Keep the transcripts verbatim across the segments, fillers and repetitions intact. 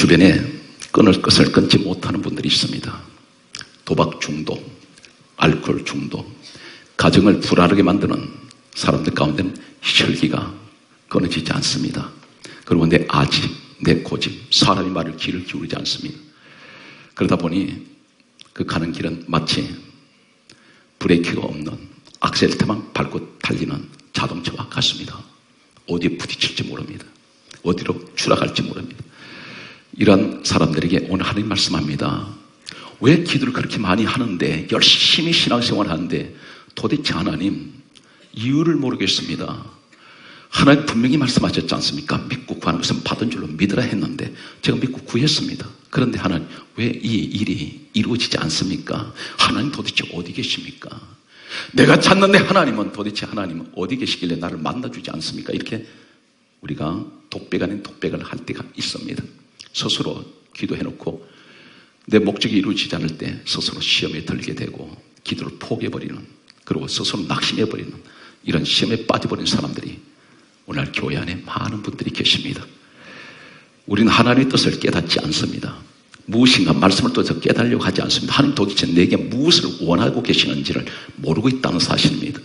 주변에 끊을 것을 끊지 못하는 분들이 있습니다. 도박 중독, 알코올 중독, 가정을 불안하게 만드는 사람들 가운데는 혈기가 끊어지지 않습니다. 그리고 내 아집, 내 고집, 사람이 말을 귀를 기울이지 않습니다. 그러다 보니 그 가는 길은 마치 브레이크가 없는 악셀트만 밟고 달리는 자동차와 같습니다. 어디에 부딪힐지 모릅니다. 어디로 추락할지 모릅니다. 이러한 사람들에게 오늘 하나님 말씀합니다. 왜 기도를 그렇게 많이 하는데, 열심히 신앙생활을 하는데 도대체 하나님 이유를 모르겠습니다. 하나님 분명히 말씀하셨지 않습니까? 믿고 구하는 것은 받은 줄로 믿으라 했는데 제가 믿고 구했습니다. 그런데 하나님 왜 이 일이 이루어지지 않습니까? 하나님 도대체 어디 계십니까? 내가 찾는데 하나님은 도대체 하나님은 어디 계시길래 나를 만나주지 않습니까? 이렇게 우리가 독백 아닌 독백을 할 때가 있습니다. 스스로 기도해놓고 내 목적이 이루어지지 않을 때 스스로 시험에 들게 되고 기도를 포기해버리는, 그리고 스스로 낙심해버리는 이런 시험에 빠져버린 사람들이 오늘 교회 안에 많은 분들이 계십니다. 우리는 하나님의 뜻을 깨닫지 않습니다. 무엇인가 말씀을 떠서 깨달으려고 하지 않습니다. 하나님 도대체 내게 무엇을 원하고 계시는지를 모르고 있다는 사실입니다.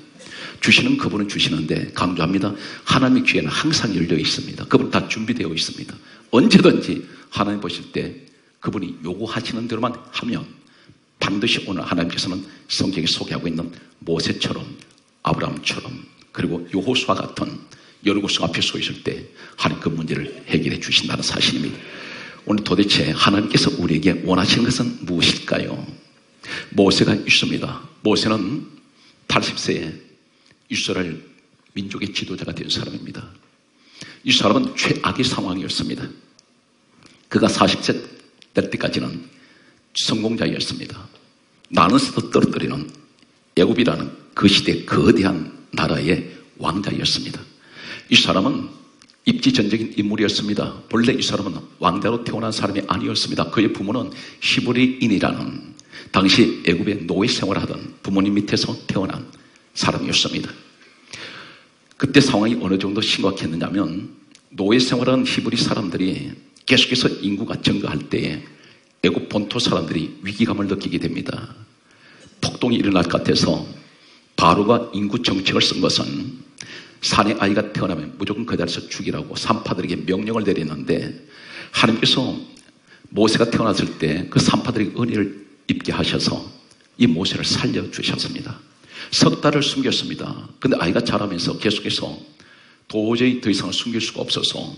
주시는 그분은 주시는데, 강조합니다. 하나님의 귀에는 항상 열려 있습니다. 그분 다 준비되어 있습니다. 언제든지 하나님 보실 때 그분이 요구하시는 대로만 하면 반드시 오늘 하나님께서는 성경이 소개하고 있는 모세처럼, 아브라함처럼, 그리고 여호수아 같은 열구성 앞에 서 있을 때 하나님 그 문제를 해결해 주신다는 사실입니다. 오늘 도대체 하나님께서 우리에게 원하시는 것은 무엇일까요? 모세가 있습니다. 모세는 팔십 세에 이스라엘 민족의 지도자가 된 사람입니다. 이 사람은 최악의 상황이었습니다. 그가 사십 세 될 때까지는 성공자였습니다. 나눠서도 떨어뜨리는 애굽이라는 그 시대의 거대한 나라의 왕자였습니다. 이 사람은 입지전적인 인물이었습니다. 본래 이 사람은 왕자로 태어난 사람이 아니었습니다. 그의 부모는 히브리인이라는 당시 애굽의 노예 생활을 하던 부모님 밑에서 태어난 사람이었습니다. 그때 상황이 어느 정도 심각했느냐면, 노예 생활하는 히브리 사람들이 계속해서 인구가 증가할 때에 애굽 본토 사람들이 위기감을 느끼게 됩니다. 폭동이 일어날 것 같아서 바로가 인구 정책을 쓴 것은 산의 아이가 태어나면 무조건 그 자리에서 죽이라고 산파들에게 명령을 내리는데, 하나님께서 모세가 태어났을 때 그 산파들에게 은혜를 입게 하셔서 이 모세를 살려주셨습니다. 석 달을 숨겼습니다. 근데 아이가 자라면서 계속해서 도저히 더 이상 숨길 수가 없어서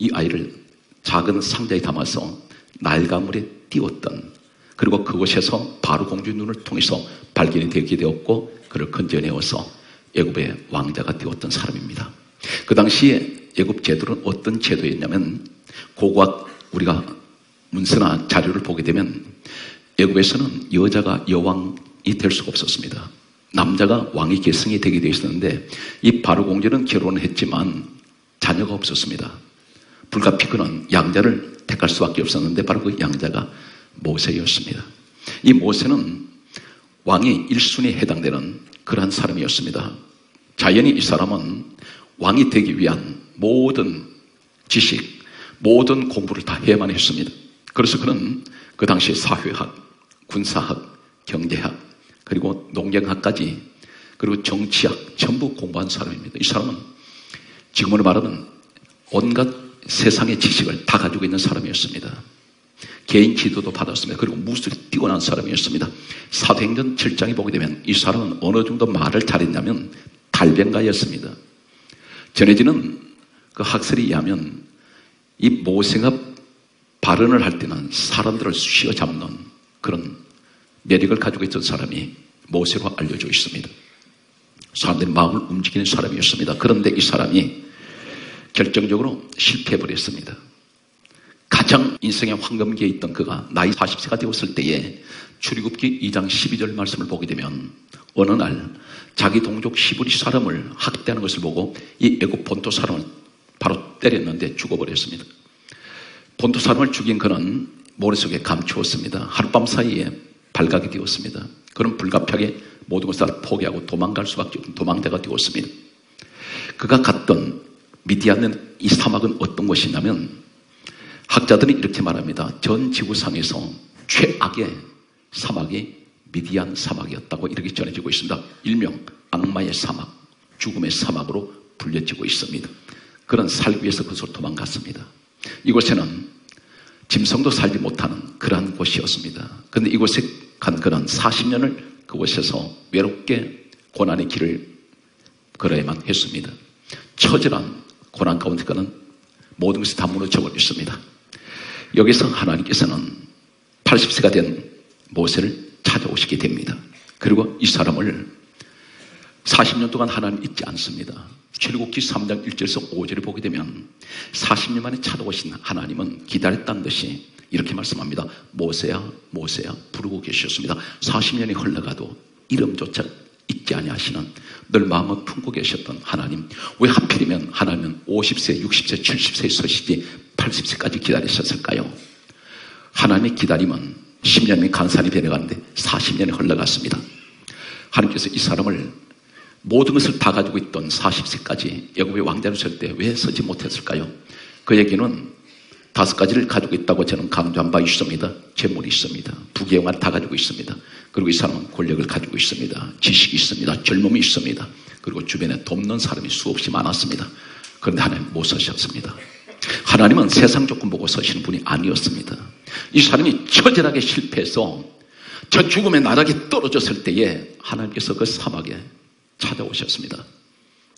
이 아이를 작은 상자에 담아서 날가물에 띄웠던, 그리고 그곳에서 바로 공주의 눈을 통해서 발견이 되게 되었고 그를 건져내어서 애굽의 왕자가 되었던 사람입니다. 그 당시에 애굽 제도는 어떤 제도였냐면, 고고학 우리가 문서나 자료를 보게 되면 애굽에서는 여자가 여왕이 될 수가 없었습니다. 남자가 왕의 계승이 되게 되어 있었는데, 이 바로 공주는 결혼을 했지만 자녀가 없었습니다. 불가피 그는 양자를 택할 수밖에 없었는데 바로 그 양자가 모세였습니다. 이 모세는 왕의 일순위에 해당되는 그러한 사람이었습니다. 자연히 이 사람은 왕이 되기 위한 모든 지식, 모든 공부를 다 해야만 했습니다. 그래서 그는 그 당시 사회학, 군사학, 경제학, 그리고 농경학까지, 그리고 정치학 전부 공부한 사람입니다. 이 사람은 지금으로 말하면 온갖 세상의 지식을 다 가지고 있는 사람이었습니다. 개인 지도도 받았습니다. 그리고 무술이 뛰어난 사람이었습니다. 사도행전 칠 장에 보게 되면 이 사람은 어느 정도 말을 잘했냐면 달변가였습니다. 전해지는 그 학설에 의하면 이 모세가 발언을 할 때는 사람들을 휘어잡는 그런 매력을 가지고 있던 사람이 모세로 알려져 있습니다. 사람들의 마음을 움직이는 사람이었습니다. 그런데 이 사람이 결정적으로 실패해버렸습니다. 가장 인생의 황금기에 있던 그가 나이 사십 세가 되었을 때에 출애굽기 이 장 십이 절 말씀을 보게 되면, 어느 날 자기 동족 히브리 사람을 학대하는 것을 보고 이 애굽 본토 사람을 바로 때렸는데 죽어버렸습니다. 본토 사람을 죽인 그는 머릿속에 감추었습니다. 하룻밤 사이에 발각이 되었습니다. 그는 불가피하게 모든 것을 다 포기하고 도망갈 수밖에 없는 도망대가 되었습니다. 그가 갔던 미디안은 이 사막은 어떤 곳이냐면 학자들은 이렇게 말합니다. 전 지구상에서 최악의 사막이 미디안 사막이었다고 이렇게 전해지고 있습니다. 일명 악마의 사막, 죽음의 사막으로 불려지고 있습니다. 그는 살기 위해서 그곳으로 도망갔습니다. 이곳에는 짐승도 살지 못하는 그러한 곳이었습니다. 그런데 이곳에 간 그는 사십 년을 그곳에서 외롭게 고난의 길을 걸어야만 했습니다. 처절한 고난 가운데 그는 모든 것이 다 무너져 버렸습니다. 여기서 하나님께서는 팔십 세가 된 모세를 찾아오시게 됩니다. 그리고 이 사람을 사십 년 동안 하나님 잊지 않습니다. 출애굽기 삼 장 일 절에서 오 절을 보게 되면 사십 년 만에 찾아오신 하나님은 기다렸다는 듯이 이렇게 말씀합니다. 모세야, 모세야 부르고 계셨습니다. 사십 년이 흘러가도 이름조차 잊지 아니하시는 늘 마음을 품고 계셨던 하나님, 왜 하필이면 하나님은 오십 세, 육십 세, 칠십 세에 서시지 팔십 세까지 기다리셨을까요? 하나님의 기다림은 십 년이 간산이 변해가는데 사십 년이 흘러갔습니다. 하나님께서 이 사람을 모든 것을 다 가지고 있던 사십 세까지 애굽의 왕자로 설 때 왜 서지 못했을까요? 그 얘기는 다섯 가지를 가지고 있다고 저는 강조한 바 있습니다. 재물이 있습니다. 부귀영화를 다 가지고 있습니다. 그리고 이 사람은 권력을 가지고 있습니다. 지식이 있습니다. 젊음이 있습니다. 그리고 주변에 돕는 사람이 수없이 많았습니다. 그런데 하나님 못 서셨습니다. 하나님은 세상 조건 보고 서시는 분이 아니었습니다. 이 사람이 처절하게 실패해서 저 죽음의 나락에 떨어졌을 때에 하나님께서 그 사막에 찾아오셨습니다.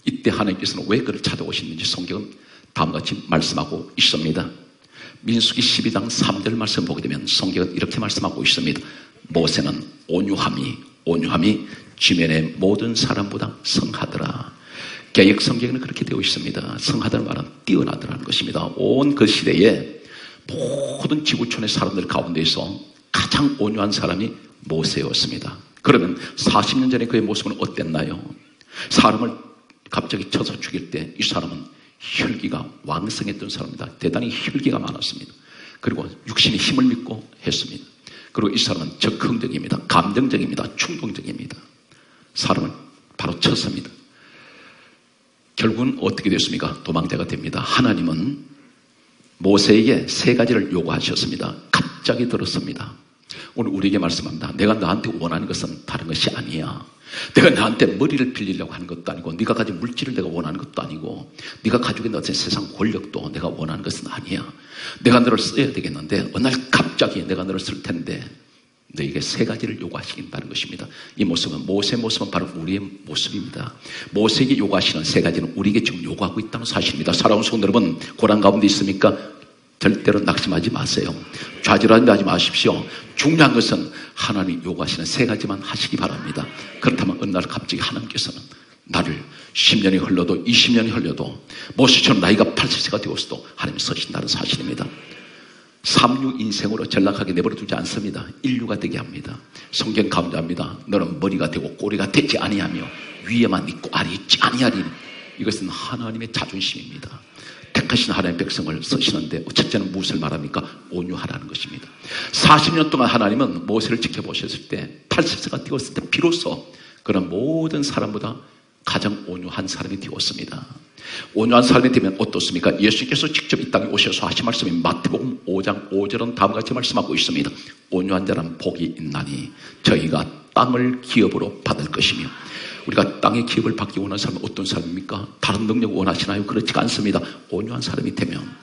이때 하나님께서는 왜 그를 찾아오셨는지 성경은 다음같이 말씀하고 있습니다. 민수기 십이 장 삼 절 말씀 보게 되면 성경은 이렇게 말씀하고 있습니다. 모세는 온유함이 온유함이 지면의 모든 사람보다 성하더라. 개역 성경에는 그렇게 되어 있습니다. 성하다는 말은 뛰어나더라는 것입니다. 온 그 시대에 모든 지구촌의 사람들 가운데서 가장 온유한 사람이 모세였습니다. 그러면 사십 년 전에 그의 모습은 어땠나요? 사람을 갑자기 쳐서 죽일 때 이 사람은 혈기가 왕성했던 사람입니다. 대단히 혈기가 많았습니다. 그리고 육신의 힘을 믿고 했습니다. 그리고 이 사람은 적흥적입니다. 감정적입니다. 충동적입니다. 사람을 바로 쳤습니다. 결국은 어떻게 됐습니까? 도망자가 됩니다. 하나님은 모세에게 세 가지를 요구하셨습니다. 갑자기 들었습니다. 오늘 우리에게 말씀합니다. 내가 나한테 원하는 것은 다른 것이 아니야. 내가 나한테 머리를 빌리려고 하는 것도 아니고 네가 가진 물질을 내가 원하는 것도 아니고 네가 가지고 있는 어떤 세상 권력도 내가 원하는 것은 아니야. 내가 너를 써야 되겠는데 어느 날 갑자기 내가 너를 쓸 텐데 너에게 세 가지를 요구하시겠다는 것입니다. 이 모습은 모세의 모습은 바로 우리의 모습입니다. 모세에게 요구하시는 세 가지는 우리에게 지금 요구하고 있다는 사실입니다. 사랑하는 성도 여러분, 고난 가운데 있습니까? 절대로 낙심하지 마세요. 좌절하지 마십시오. 중요한 것은 하나님이 요구하시는 세 가지만 하시기 바랍니다. 그렇다면 어느 날 갑자기 하나님께서는 나를 십 년이 흘러도 이십 년이 흘러도 모세처럼 나이가 팔십 세가 되었어도 하나님이 서신다는 사실입니다. 삼류 인생으로 전락하게 내버려 두지 않습니다. 인류가 되게 합니다. 성경 감사합니다. 너는 머리가 되고 꼬리가 되지 아니하며 위에만 있고 아래 있지 아니하리. 이것은 하나님의 자존심입니다. 택하신 하나님의 백성을 쓰시는데 첫째는 무엇을 말합니까? 온유하라는 것입니다. 사십 년 동안 하나님은 모세를 지켜보셨을 때 팔십 세가 되었을 때 비로소 그런 모든 사람보다 가장 온유한 사람이 되었습니다. 온유한 사람이 되면 어떻습니까? 예수님께서 직접 이 땅에 오셔서 하신 말씀이 마태복음 오 장 오 절은 다음같이 말씀하고 있습니다. 온유한 자는 복이 있나니 저희가 땅을 기업으로 받을 것이며, 우리가 땅의 기업을 받기 원하는 사람은 어떤 사람입니까? 다른 능력 원하시나요? 그렇지가 않습니다. 온유한 사람이 되면,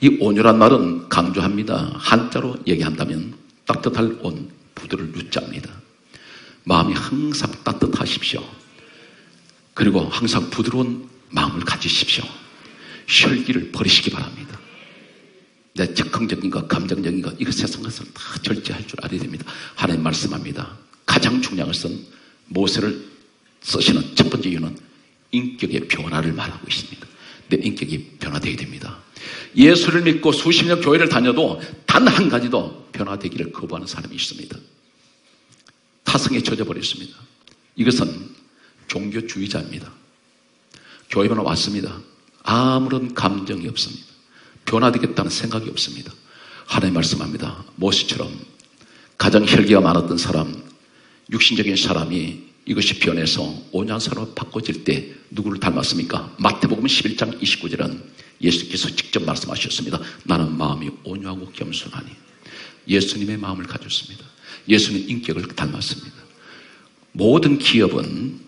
이 온유란 말은 강조합니다. 한자로 얘기한다면 따뜻할 온, 부드러울 유자입니다. 마음이 항상 따뜻하십시오. 그리고 항상 부드러운 마음을 가지십시오. 혈기를 버리시기 바랍니다. 내 적극적인 것, 감정적인 것, 이거 세상 것을 다 절제할 줄 알아야 됩니다. 하나님 말씀합니다. 가장 중요한 것은 모세를 쓰시는 첫 번째 이유는 인격의 변화를 말하고 있습니다. 내 인격이 변화되어야 됩니다. 예수를 믿고 수십 년 교회를 다녀도 단 한 가지도 변화되기를 거부하는 사람이 있습니다. 타성에 젖어버렸습니다. 이것은 종교주의자입니다. 교회만 왔습니다. 아무런 감정이 없습니다. 변화되겠다는 생각이 없습니다. 하나님 말씀합니다. 모세처럼 가장 혈기가 많았던 사람, 육신적인 사람이 이것이 변해서 온양사로 바꿔질 때 누구를 닮았습니까? 마태복음 십일 장 이십구 절은 예수께서 직접 말씀하셨습니다. 나는 마음이 온유하고 겸손하니. 예수님의 마음을 가졌습니다. 예수님 인격을 닮았습니다. 모든 기업은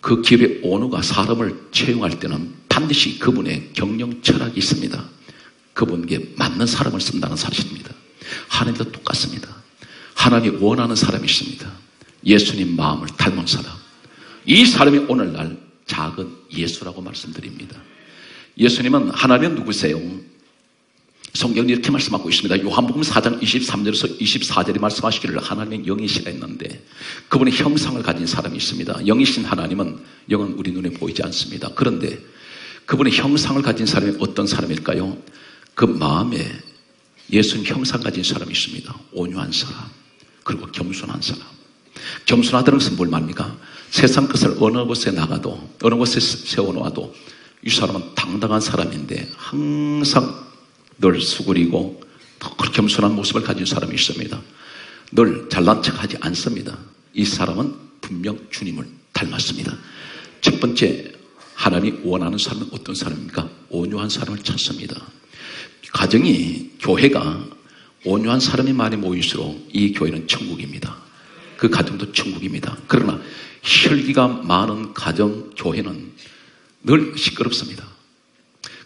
그 기업의 오너가 사람을 채용할 때는 반드시 그분의 경영 철학이 있습니다. 그분께 맞는 사람을 쓴다는 사실입니다. 하나님도 똑같습니다. 하나님이 원하는 사람이 있습니다. 예수님 마음을 닮은 사람. 이 사람이 오늘날 작은 예수라고 말씀드립니다. 예수님은 하나님은 누구세요? 성경은 이렇게 말씀하고 있습니다. 요한복음 사 장 이십삼 절에서 이십사 절에 말씀하시기를 하나님은 영이시라 했는데 그분의 형상을 가진 사람이 있습니다. 영이신 하나님은 영은 우리 눈에 보이지 않습니다. 그런데 그분의 형상을 가진 사람이 어떤 사람일까요? 그 마음에 예수님 형상 가진 사람이 있습니다. 온유한 사람, 그리고 겸손한 사람. 겸손하다는 것은 뭘 말합니까? 세상 것을 어느 곳에 나가도, 어느 곳에 세워놓아도 이 사람은 당당한 사람인데 항상 늘 수그리고 늘 겸손한 모습을 가진 사람이 있습니다. 늘 잘난 척하지 않습니다. 이 사람은 분명 주님을 닮았습니다. 첫 번째, 하나님이 원하는 사람은 어떤 사람입니까? 온유한 사람을 찾습니다. 가정이, 교회가 온유한 사람이 많이 모일수록 이 교회는 천국입니다. 그 가정도 천국입니다. 그러나 혈기가 많은 가정, 교회는 늘 시끄럽습니다.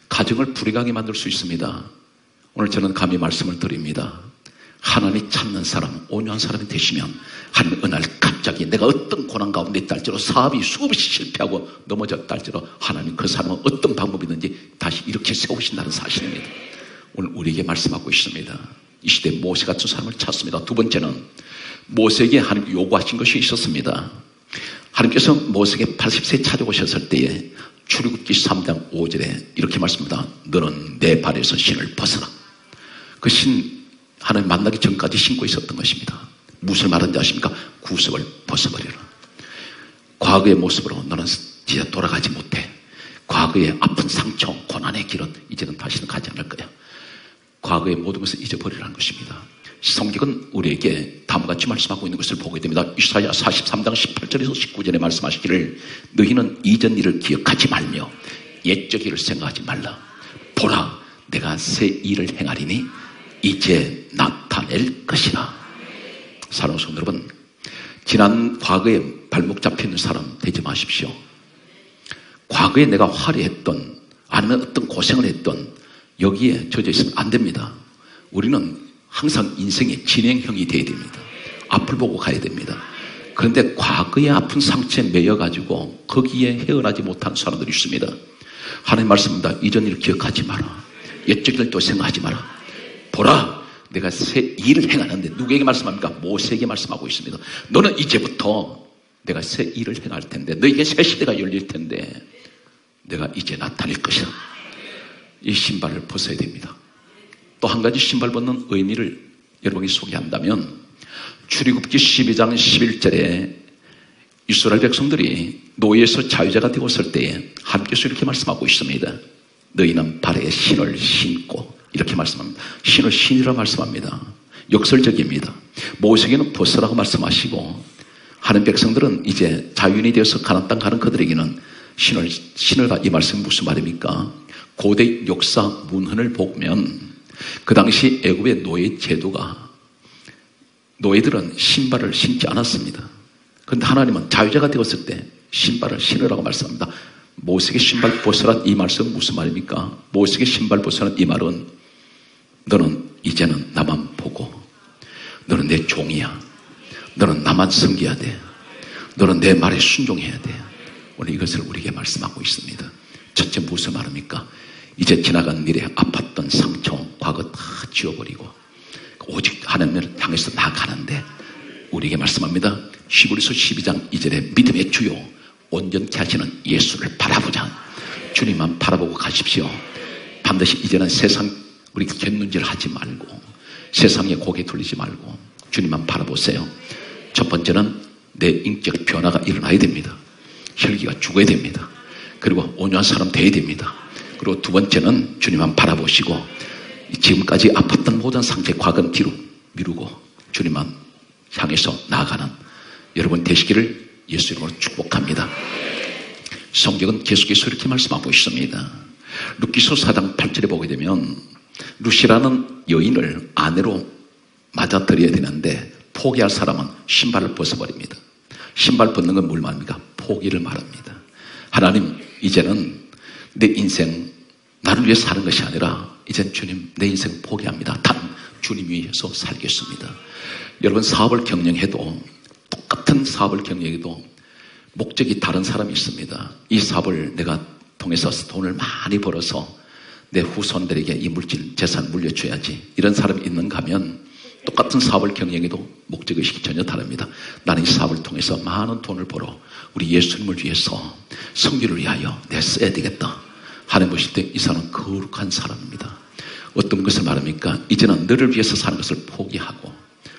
가정을 불행하게 만들 수 있습니다. 오늘 저는 감히 말씀을 드립니다. 하나님이 찾는 사람, 온유한 사람이 되시면 하나님의 은혜를 갑자기 내가 어떤 고난 가운데 있달지로 사업이 수없이 실패하고 넘어졌달지로 하나님 그 사람은 어떤 방법이든지 다시 이렇게 세우신다는 사실입니다. 오늘 우리에게 말씀하고 있습니다. 이 시대 모세 같은 사람을 찾습니다. 두 번째는 모세에게 하나님 요구하신 것이 있었습니다. 하나님께서 모세에게 팔십 세에 찾아오셨을 때에 출애굽기 삼 장 오 절에 이렇게 말씀합니다. 너는 내 발에서 신을 벗어라. 그 신, 하나님 만나기 전까지 신고 있었던 것입니다. 무엇을 말하는지 아십니까? 구석을 벗어버려라. 과거의 모습으로 너는 이제 돌아가지 못해. 과거의 아픈 상처, 고난의 길은 이제는 다시는 가지 않을 거야. 과거의 모든 것을 잊어버리라는 것입니다. 성경은 우리에게 다음과 같이 말씀하고 있는 것을 보게 됩니다. 이사야 사십삼 장 십팔 절에서 십구 절에 말씀하시기를 너희는 이전 일을 기억하지 말며 옛적 일을 생각하지 말라. 보라, 내가 새 일을 행하리니 이제 나타낼 것이라. 사랑하는 성도 여러분, 지난 과거에 발목 잡히는 사람 되지 마십시오. 과거에 내가 화려했던 아니면 어떤 고생을 했던 여기에 젖어 있으면 안 됩니다. 우리는 항상 인생의 진행형이 되어야 됩니다. 앞을 보고 가야 됩니다. 그런데 과거의 아픈 상처에 매여가지고 거기에 헤어나지 못한 사람들이 있습니다. 하나님 말씀입니다. 이전 일을 기억하지 마라. 옛적 일을 또 생각하지 마라. 보라, 내가 새 일을 행하는데 누구에게 말씀합니까? 모세에게 말씀하고 있습니다. 너는 이제부터 내가 새 일을 행할 텐데 너에게 새 시대가 열릴 텐데 내가 이제 나타낼 것이다. 이 신발을 벗어야 됩니다. 또 한 가지 신발 벗는 의미를 여러분이 소개한다면 출애굽기 십이 장 십일 절에 이스라엘 백성들이 노예에서 자유자가 되었을 때에 하나님께서 이렇게 말씀하고 있습니다. 너희는 발에 신을 신고 이렇게 말씀합니다. 신을 신이라 말씀합니다. 역설적입니다. 모세에게는 벗으라고 말씀하시고 하는 백성들은 이제 자유인이 되어서 가나안 땅 가는 그들에게는 신을 신을 이 말씀이 무슨 말입니까? 고대 역사 문헌을 보면 그 당시 애굽의 노예 제도가 노예들은 신발을 신지 않았습니다. 그런데 하나님은 자유자가 되었을 때 신발을 신으라고 말씀합니다. 모세에게 신발 벗으란 이 말씀은 무슨 말입니까? 모세에게 신발 벗으란 이 말은 너는 이제는 나만 보고 너는 내 종이야. 너는 나만 섬겨야 돼. 너는 내 말에 순종해야 돼. 오늘 이것을 우리에게 말씀하고 있습니다. 첫째 무슨 말입니까? 이제 지나간 미래 아팠던 상처 과거 다 지워버리고 오직 하나님을 향해서 나아가는데 우리에게 말씀합니다. 히브리서 십이 장 이 절에 믿음의 주요 온전케 하시는 예수를 바라보자. 주님만 바라보고 가십시오. 반드시 이제는 세상 우리 곁눈질 하지 말고 세상에 고개 돌리지 말고 주님만 바라보세요. 첫 번째는 내 인격 변화가 일어나야 됩니다. 혈기가 죽어야 됩니다. 그리고 온유한 사람 되어야 됩니다. 그리고 두 번째는 주님만 바라보시고 지금까지 아팠던 모든 상처 과거는 뒤로 미루고 주님만 향해서 나아가는 여러분 되시기를 예수 이름으로 축복합니다. 성경은 계속해서 이렇게 말씀하고 있습니다. 룻기서 사 장 팔 절에 보게 되면 룻이라는 여인을 아내로 맞아들여야 되는데 포기할 사람은 신발을 벗어버립니다. 신발 벗는 건 뭘 말합니까? 포기를 말합니다. 하나님, 이제는 내 인생 나를 위해 사는 것이 아니라 이젠 주님 내 인생 포기합니다. 단 주님 위해서 살겠습니다. 여러분, 사업을 경영해도 똑같은 사업을 경영해도 목적이 다른 사람이 있습니다. 이 사업을 내가 통해서 돈을 많이 벌어서 내 후손들에게 이 물질, 재산 물려줘야지 이런 사람이 있는가 하면 똑같은 사업을 경영해도 목적의식이 전혀 다릅니다. 나는 이 사업을 통해서 많은 돈을 벌어 우리 예수님을 위해서 성교를 위하여 내 써야 되겠다 하는 것일 때 이 사람은 거룩한 사람입니다. 어떤 것을 말합니까? 이제는 너를 위해서 사는 것을 포기하고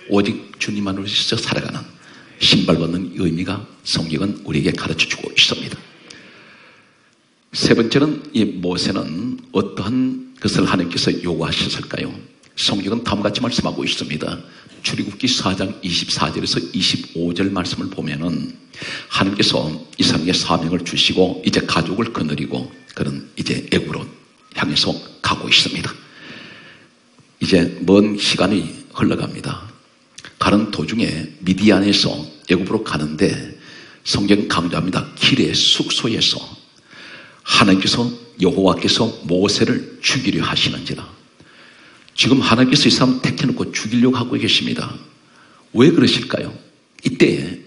오직 주님만을 위해서 살아가는 신발 벗는 의미가 성경은 우리에게 가르쳐주고 있습니다. 세 번째는 이 모세는 어떠한 것을 하나님께서 요구하셨을까요? 성경은 다음같이 말씀하고 있습니다. 출애굽기 사 장 이십사 절에서 이십오 절 말씀을 보면은 하나님께서 이스라엘에게 사명을 주시고 이제 가족을 거느리고 그런 이제 애굽으로 향해서 가고 있습니다. 이제 먼 시간이 흘러갑니다. 가는 도중에 미디안에서 애굽으로 가는데 성경 강조합니다. 길의 숙소에서 하나님께서 여호와께서 모세를 죽이려 하시는지라. 지금 하나님께서 이 사람 택해놓고 죽이려고 하고 계십니다. 왜 그러실까요? 이때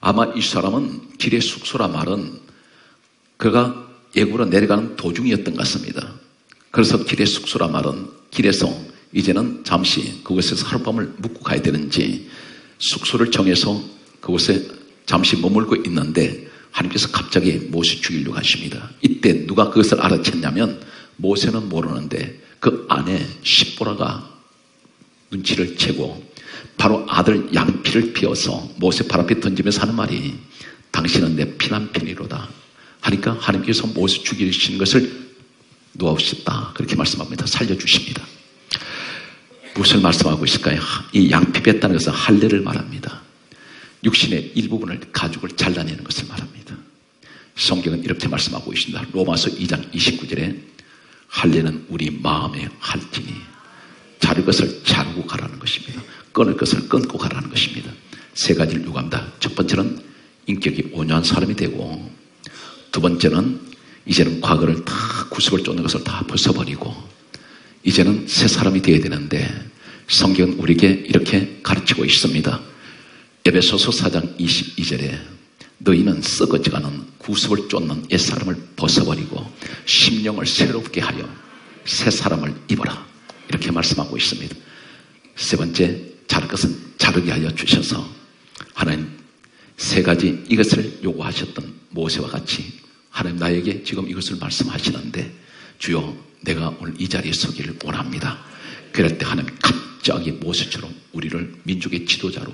아마 이 사람은 길의 숙소라 말은 그가 애굽으로 내려가는 도중이었던 것 같습니다. 그래서 길의 숙소라 말은 길에서 이제는 잠시 그곳에서 하룻밤을 묵고 가야 되는지 숙소를 정해서 그곳에 잠시 머물고 있는데 하나님께서 갑자기 모세 죽이려고 하십니다. 이때 누가 그것을 알아챘냐면 모세는 모르는데 그 아내 십보라가 눈치를 채고 바로 아들 양피를 피워서 모세 발 앞에 던지면서 하는 말이 당신은 내 피난편이로다 하니까 하나님께서 모세 죽이시는 것을 놓아오셨다 그렇게 말씀합니다. 살려주십니다. 무엇을 말씀하고 있을까요? 이 양피 뺐다는 것은 할례를 말합니다. 육신의 일부분을 가죽을 잘라내는 것을 말합니다. 성경은 이렇게 말씀하고 있습니다. 로마서 이 장 이십구 절에 할례는 우리 마음의 할지니 자를 것을 자르고 가라는 것입니다. 끊을 것을 끊고 가라는 것입니다. 세 가지를 요구합니다. 첫 번째는 인격이 온유한 사람이 되고 두 번째는 이제는 과거를 다 구석을 쫓는 것을 다 벗어버리고 이제는 새 사람이 되어야 되는데 성경은 우리에게 이렇게 가르치고 있습니다. 에베소서 사 장 이십이 절에 너희는 썩어져가는 구습을 쫓는 옛사람을 벗어버리고 심령을 새롭게 하여 새 사람을 입어라 이렇게 말씀하고 있습니다. 세 번째, 자를 것은 자르게 하여 주셔서 하나님 세 가지 이것을 요구하셨던 모세와 같이 하나님 나에게 지금 이것을 말씀하시는데 주여 내가 오늘 이 자리에 서기를 원합니다. 그럴 때 하나님 갑자기 모세처럼 우리를 민족의 지도자로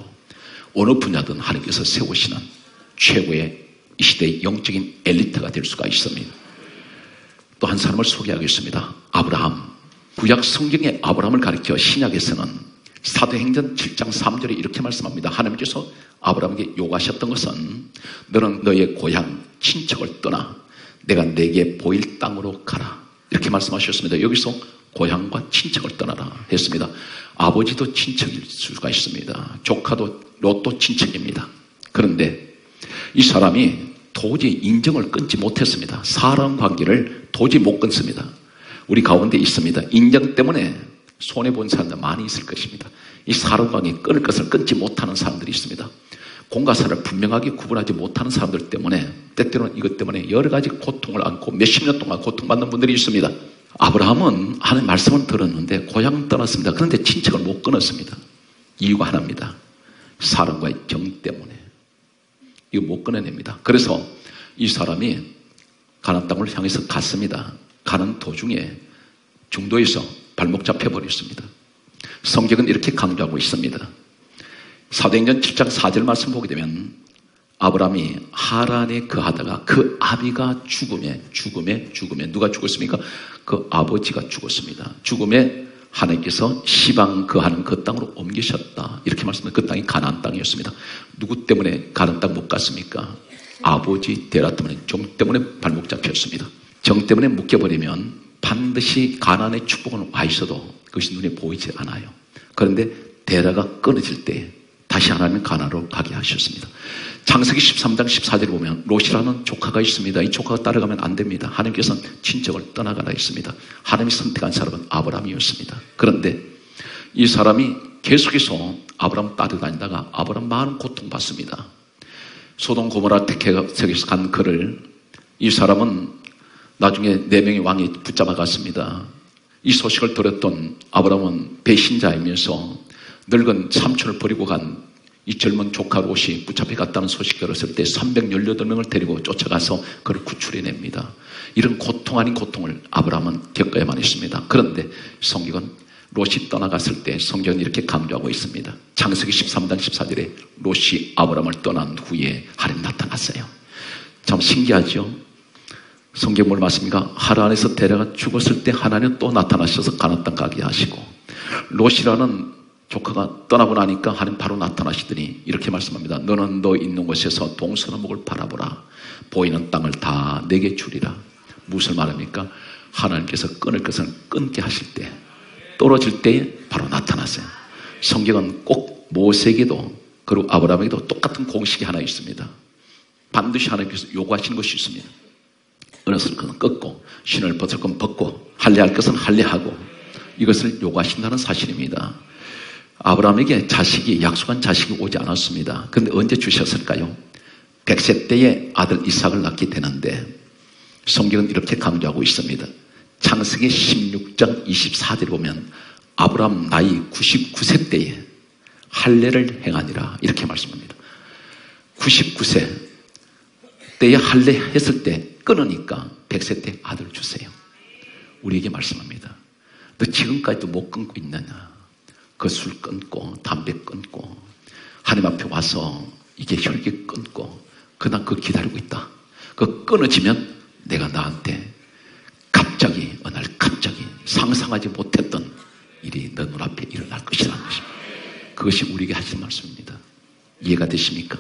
어느 분야든 하나님께서 세우시는 최고의 이 시대의 영적인 엘리트가 될 수가 있습니다. 또 한 사람을 소개하겠습니다. 아브라함. 구약 성경의 아브라함을 가리켜 신약에서는 사도행전 칠 장 삼 절에 이렇게 말씀합니다. 하나님께서 아브라함에게 요구하셨던 것은 너는 너의 고향, 친척을 떠나 내가 내게 보일 땅으로 가라. 이렇게 말씀하셨습니다. 여기서 고향과 친척을 떠나라 했습니다. 아버지도 친척일 수가 있습니다. 조카도 롯도 친척입니다. 그런데 이 사람이 도저히 인정을 끊지 못했습니다. 사람 관계를 도저히 못 끊습니다. 우리 가운데 있습니다. 인정 때문에 손해본 사람들 많이 있을 것입니다. 이 사람 관계 끊을 것을 끊지 못하는 사람들이 있습니다. 공과 사를 분명하게 구분하지 못하는 사람들 때문에 때때로는 이것 때문에 여러 가지 고통을 안고 몇십 년 동안 고통받는 분들이 있습니다. 아브라함은 하나님의 말씀을 들었는데 고향을 떠났습니다. 그런데 친척을 못 끊었습니다. 이유가 하나입니다. 사람과의 정 때문에. 이거 못 끊어냅니다. 그래서 이 사람이 가나안 땅을 향해서 갔습니다. 가는 도중에 중도에서 발목 잡혀버렸습니다. 성경은 이렇게 강조하고 있습니다. 사도행전 칠 장 사 절 말씀 보게 되면 아브라함이 하란에 그하다가 그 아비가 죽음에 죽음에 죽음에 누가 죽었습니까? 그 아버지가 죽었습니다. 죽음에 하나님께서 시방 거하는 그 땅으로 옮기셨다. 이렇게 말씀드린 그 땅이 가나안 땅이었습니다. 누구 때문에 가나안 땅 못 갔습니까? 아버지 데라 때문에, 종 때문에 발목 잡혔습니다. 정 때문에 묶여버리면 반드시 가나안의 축복은 와 있어도 그것이 눈에 보이지 않아요. 그런데 데라가 끊어질 때 다시 하나님은 가나안으로 가게 하셨습니다. 창세기 십삼 장 십사 절을 보면 롯이라는 조카가 있습니다. 이 조카가 따라가면 안 됩니다. 하나님께서는 친척을 떠나가라 했습니다. 하나님이 선택한 사람은 아브라함이었습니다. 그런데 이 사람이 계속해서 아브라함 따라다니다가 아브라함 많은 고통받습니다. 소돔 고모라 택해서 간 그를 이 사람은 나중에 네 명의 왕이 붙잡아갔습니다. 이 소식을 들었던 아브라함은 배신자이면서 늙은 삼촌을 버리고 간 이 젊은 조카 롯이 붙잡혀갔다는 소식 들었을 때 삼백십팔 명을 데리고 쫓아가서 그를 구출해냅니다. 이런 고통 아닌 고통을 아브라함은 겪어야만 했습니다. 그런데 성경은 롯이 떠나갔을 때 성경은 이렇게 강조하고 있습니다. 창세기 십삼 장 십사 절에 롯이 아브라함을 떠난 후에 하나님 나타났어요. 참 신기하죠? 성경 뭘 말씀입니까? 하란에서 데라가 죽었을 때 하나님 또 나타나셔서 가나안 땅 가게 하시고, 롯이라는 조카가 떠나고 나니까 하나님 바로 나타나시더니 이렇게 말씀합니다. 너는 너 있는 곳에서 동서남북을 바라보라. 보이는 땅을 다 내게 주리라. 무슨 말입니까? 하나님께서 끊을 것은 끊게 하실 때, 떨어질 때에 바로 나타났어요. 성경은 꼭 모세에게도 그리고 아브라함에게도 똑같은 공식이 하나 있습니다. 반드시 하나님께서 요구하시는 것이 있습니다. 어렸을 것은 끊고, 신을 벗을 건 벗고, 할례할 것은 할례하고, 이것을 요구하신다는 사실입니다. 아브라함에게 자식이, 약속한 자식이 오지 않았습니다. 그런데 언제 주셨을까요? 백 세 때에 아들 이삭을 낳게 되는데 성경은 이렇게 강조하고 있습니다. 창세기 십육 장 이십사 절에 보면 아브라함 나이 구십구 세 때에 할례를 행하니라 이렇게 말씀합니다. 구십구 세 때에 할례했을 때 끊으니까 백 세 때 아들 주세요. 우리에게 말씀합니다. 너 지금까지도 못 끊고 있느냐? 그 술 끊고 담배 끊고 하나님 앞에 와서 이게 혈기 끊고 그냥 그 기다리고 있다. 그 끊어지면 내가 나한테 갑자기 어느 날 갑자기 상상하지 못했던 일이 너 눈앞에 일어날 것이라는 것입니다. 그것이 우리에게 하신 말씀입니다. 이해가 되십니까?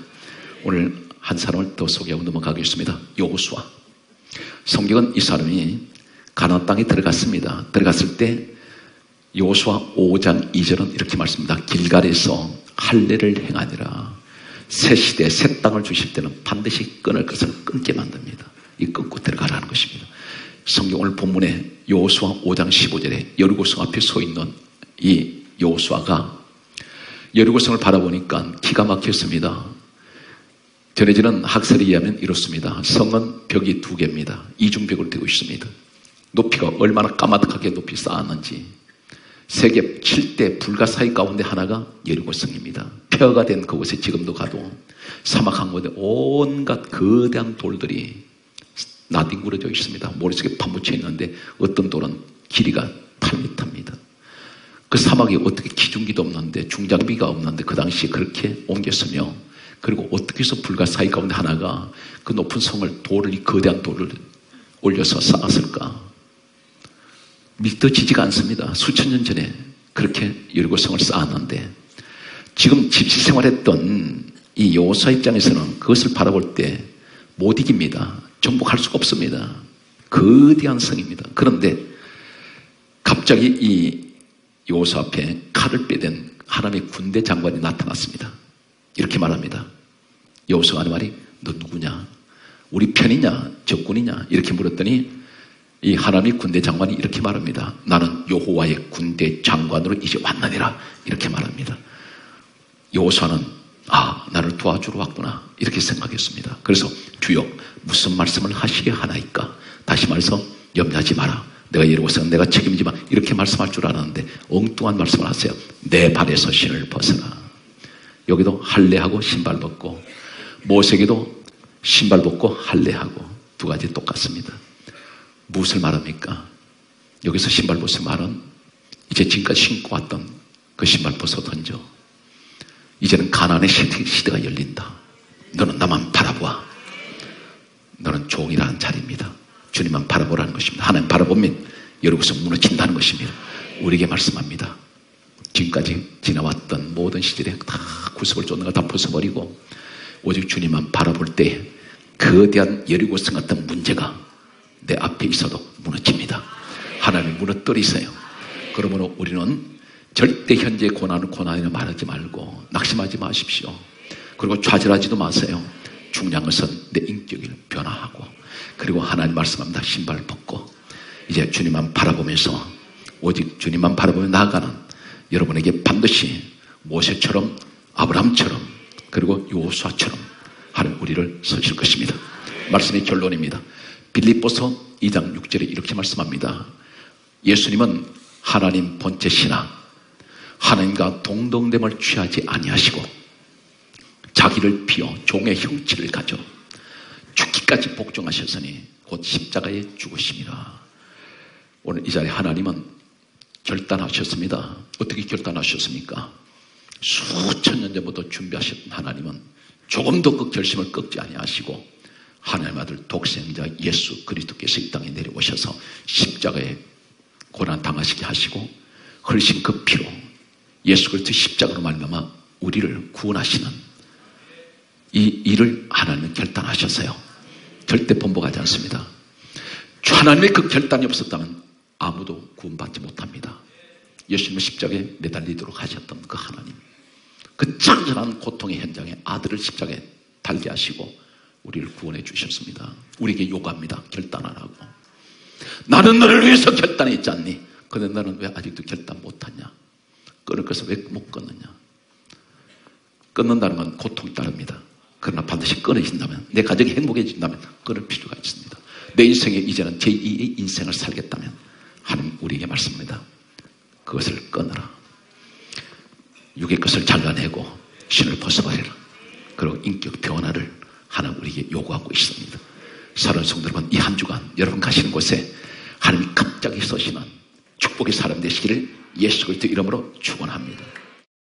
오늘 한 사람을 더 소개하고 넘어가겠습니다. 여호수아. 성경은 이 사람이 가나안 땅에 들어갔습니다. 들어갔을 때 여호수아 오 장 이 절은 이렇게 말씀합니다. 길갈에서 할례를 행하니라. 새 시대, 새 땅을 주실 때는 반드시 끊을 것을 끊게 만듭니다. 이 끊고 들어가라는 것입니다. 성경 오늘 본문에 여호수아 오 장 십오 절에 여리고성 앞에 서 있는 이 여호수아가 여리고성을 바라보니까 기가 막혔습니다. 전해지는 학설에 의하면 이렇습니다. 성은 벽이 두 개입니다. 이중벽을 띠고 있습니다. 높이가 얼마나 까마득하게 높이 쌓았는지. 세계 칠 대 불가사의 가운데 하나가 여리고성입니다. 폐허가 된 그곳에 지금도 가도 사막 한곳에 온갖 거대한 돌들이 나뒹굴어져 있습니다. 모래속에 파묻혀 있는데 어떤 돌은 길이가 팔 미터입니다. 그 사막이 어떻게 기중기도 없는데 중장비가 없는데 그 당시에 그렇게 옮겼으며, 그리고 어떻게 해서 불가사의 가운데 하나가 그 높은 성을 돌을, 이 거대한 돌을 올려서 쌓았을까? 믿어지지가 않습니다. 수천 년 전에 그렇게 여리고성을 쌓았는데 지금 집시생활했던 이 여호수아 입장에서는 그것을 바라볼 때 못 이깁니다. 정복할 수가 없습니다. 거대한 성입니다. 그런데 갑자기 이 여호수아 앞에 칼을 빼댄 하나님의 군대 장관이 나타났습니다. 이렇게 말합니다. 여호수아가 하는 말이 너 누구냐? 우리 편이냐? 적군이냐? 이렇게 물었더니 이 하나님의 군대 장관이 이렇게 말합니다. 나는 여호와의 군대 장관으로 이제 왔느니라. 이렇게 말합니다. 여호수아는 아, 나를 도와주러 왔구나. 이렇게 생각했습니다. 그래서 주여, 무슨 말씀을 하시게 하나이까? 다시 말해서 염려하지 마라. 내가 여리고성 내가 책임지지 마. 이렇게 말씀할 줄 알았는데 엉뚱한 말씀을 하세요. 내 발에서 신을 벗어라. 여기도 할례하고 신발 벗고, 모세에게도 신발 벗고 할례하고 두 가지 똑같습니다. 무엇을 말합니까? 여기서 신발 벗은 말은 이제 지금까지 신고 왔던 그 신발 벗어 던져. 이제는 가나안의 시대가 열린다. 너는 나만 바라보아. 너는 종이라는 자리입니다. 주님만 바라보라는 것입니다. 하나님 바라보면 여리고성 무너진다는 것입니다. 우리에게 말씀합니다. 지금까지 지나왔던 모든 시절에 다 구습을 쫓는 걸 다 벗어버리고 오직 주님만 바라볼 때 거대한 여리고성 같은 문제가 내 앞에 있어도 무너집니다. 하나님이 무너뜨리세요. 그러므로 우리는 절대 현재 고난은 고난이라 말하지 말고 낙심하지 마십시오. 그리고 좌절하지도 마세요. 중요한 것은 내 인격이 변화하고, 그리고 하나님 말씀합니다. 신발 벗고 이제 주님만 바라보면서, 오직 주님만 바라보며 나아가는 여러분에게 반드시 모세처럼, 아브라함처럼, 그리고 여호수아처럼 하는 우리를 서실 것입니다. 말씀의 결론입니다. 빌립보서 이 장 육 절에 이렇게 말씀합니다. 예수님은 하나님 본체 신앙, 하나님과 동등됨을 취하지 아니하시고 자기를 비워 종의 형체를 가져 죽기까지 복종하셨으니 곧 십자가에 죽으심이라. 오늘 이 자리에 하나님은 결단하셨습니다. 어떻게 결단하셨습니까? 수천 년 전부터 준비하셨던 하나님은 조금도 그 결심을 꺾지 아니하시고 하나님 아들 독생자 예수 그리스도께서 이 땅에 내려오셔서 십자가에 고난당하시게 하시고 흘신 그 피로 예수 그리스도 십자가로 말미암아 우리를 구원하시는 이 일을 하나님은 결단하셨어요. 절대 번복하지 않습니다. 하나님의 그 결단이 없었다면 아무도 구원받지 못합니다. 예수님은 십자가에 매달리도록 하셨던 그 하나님, 그 장렬한 고통의 현장에 아들을 십자가에 달게 하시고 우리를 구원해 주셨습니다. 우리에게 요구합니다. 결단하라고. 나는 너를 위해서 결단했지 않니? 그런데 너는 왜 아직도 결단 못하냐? 끊을 것을 왜 못 끊느냐? 끊는다는 건 고통이 따릅니다. 그러나 반드시 끊어진다면, 내 가정이 행복해진다면 끊을 필요가 있습니다. 내 인생에 이제는 제이의 인생을 살겠다면 하나님 우리에게 말씀합니다. 그것을 끊어라. 육의 것을 잘라내고 신을 벗어버려라. 그리고 인격 변화를 하나님 우리에게 요구하고 있습니다. 사랑하는 성도 여러분, 이 한 주간 여러분 가시는 곳에 하나님 갑자기 서시는 축복의 사람 되시기를 예수 그리스도 이름으로 축원합니다.